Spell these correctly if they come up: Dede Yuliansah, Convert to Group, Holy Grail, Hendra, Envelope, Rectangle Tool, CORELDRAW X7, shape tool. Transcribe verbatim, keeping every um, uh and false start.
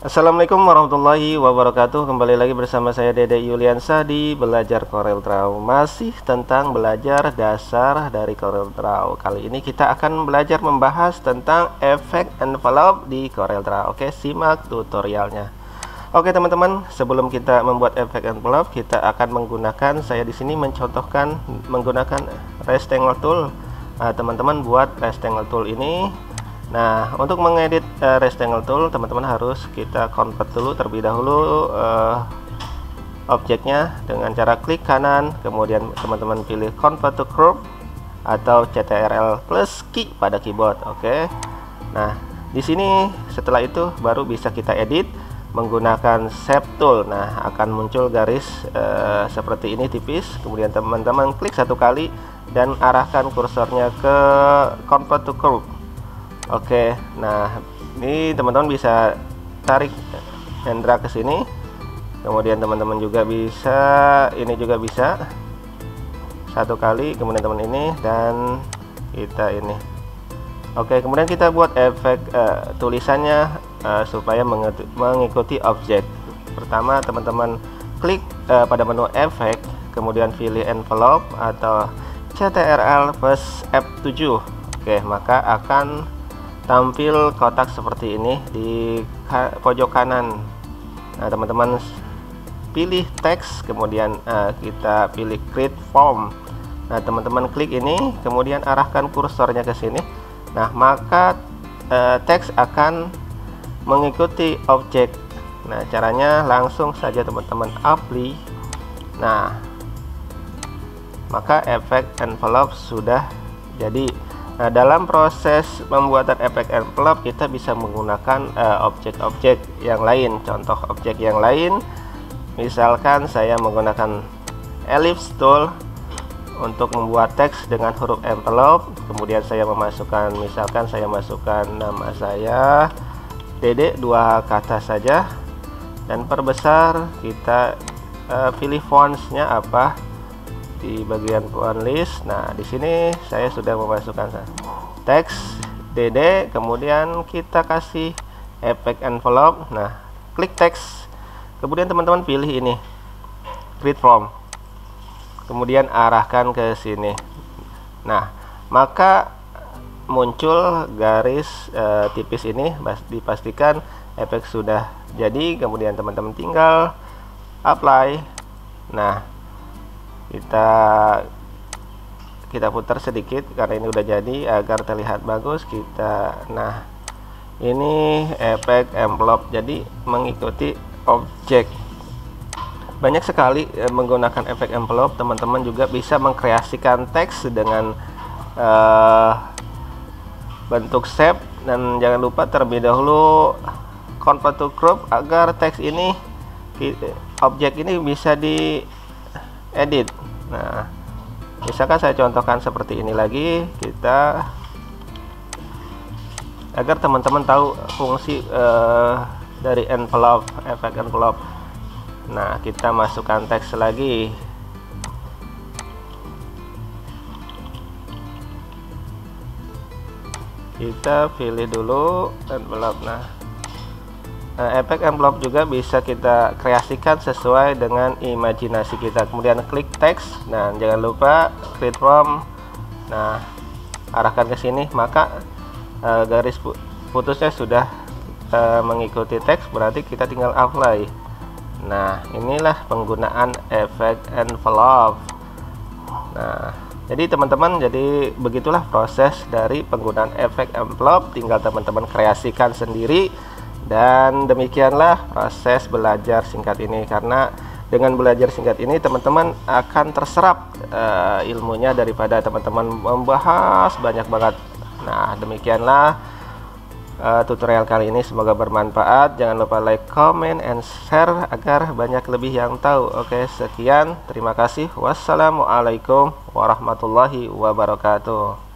Assalamualaikum warahmatullahi wabarakatuh. Kembali lagi bersama saya Dede Yuliansah di Belajar CorelDraw. Masih tentang belajar dasar dari CorelDraw. Kali ini kita akan belajar membahas tentang efek envelope di CorelDraw. Oke, simak tutorialnya. Oke teman-teman, sebelum kita membuat efek envelope, kita akan menggunakan, saya di sini mencontohkan menggunakan Rectangle Tool. Teman-teman nah, buat Rectangle Tool ini. Nah, untuk mengedit uh, Rectangle Tool, teman-teman harus kita convert dulu terlebih dahulu uh, objeknya dengan cara klik kanan, kemudian teman-teman pilih Convert to Group atau C T R L plus key pada keyboard. Oke. Okay. Nah, di sini setelah itu baru bisa kita edit menggunakan shape tool. Nah, akan muncul garis uh, seperti ini tipis. Kemudian teman-teman klik satu kali dan arahkan kursornya ke Convert to Group. Oke, nah ini teman-teman bisa tarik Hendra ke sini, kemudian teman-teman juga bisa, ini juga bisa satu kali, kemudian teman ini dan kita ini. Oke, kemudian kita buat efek uh, tulisannya uh, supaya mengikuti objek. Pertama teman-teman klik uh, pada menu efek, kemudian pilih envelope atau C T R L plus F tujuh. Oke, maka akan tampil kotak seperti ini di ka pojok kanan. Nah, teman-teman pilih teks, kemudian uh, kita pilih create form. Nah, teman-teman klik ini, kemudian arahkan kursornya ke sini. Nah, maka uh, teks akan mengikuti objek. Nah, caranya langsung saja teman-teman apply. Nah, maka efek envelope sudah jadi. Nah, dalam proses pembuatan efek envelope kita bisa menggunakan objek-objek uh, yang lain. Contoh objek yang lain, misalkan saya menggunakan ellipse tool untuk membuat teks dengan huruf envelope. Kemudian saya memasukkan, misalkan saya masukkan nama saya Dede, dua kata saja, dan perbesar kita uh, pilih fontsnya apa di bagian font list. Nah, di sini saya sudah memasukkan teks Dede, kemudian kita kasih efek envelope. Nah, klik teks, kemudian teman-teman pilih ini create form, kemudian arahkan ke sini. Nah, maka muncul garis e, tipis ini. Dipastikan efek sudah jadi, kemudian teman-teman tinggal apply. Nah, kita kita putar sedikit karena ini udah jadi agar terlihat bagus kita. Nah, ini efek envelope jadi mengikuti objek. Banyak sekali eh, menggunakan efek envelope. Teman-teman juga bisa mengkreasikan teks dengan eh, bentuk shape, dan jangan lupa terlebih dahulu convert to group agar teks ini, objek ini bisa di edit. Nah, misalkan saya contohkan seperti ini lagi, kita agar teman-teman tahu fungsi uh, dari envelope, efek envelope. Nah, kita masukkan teks lagi. Kita pilih dulu envelope. Nah, efek envelope juga bisa kita kreasikan sesuai dengan imajinasi kita. Kemudian klik teks, nah jangan lupa create form. Nah, arahkan ke sini, maka uh, garis putusnya sudah uh, mengikuti teks, berarti kita tinggal apply. Nah, inilah penggunaan efek envelope. Nah, jadi teman-teman, jadi begitulah proses dari penggunaan efek envelope. Tinggal teman-teman kreasikan sendiri. Dan demikianlah proses belajar singkat ini, karena dengan belajar singkat ini teman-teman akan terserap uh, ilmunya daripada teman-teman membahas banyak banget. Nah, demikianlah uh, tutorial kali ini, semoga bermanfaat. Jangan lupa like, comment, and share agar banyak lebih yang tahu. Oke, sekian, terima kasih. Wassalamualaikum warahmatullahi wabarakatuh.